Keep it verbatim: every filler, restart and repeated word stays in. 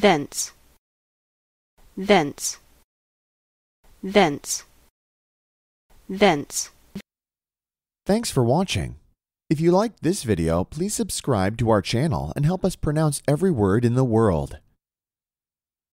thence, thence, thence, thence. Thanks for watching. If you liked this video, please subscribe to our channel and help us pronounce every word in the world.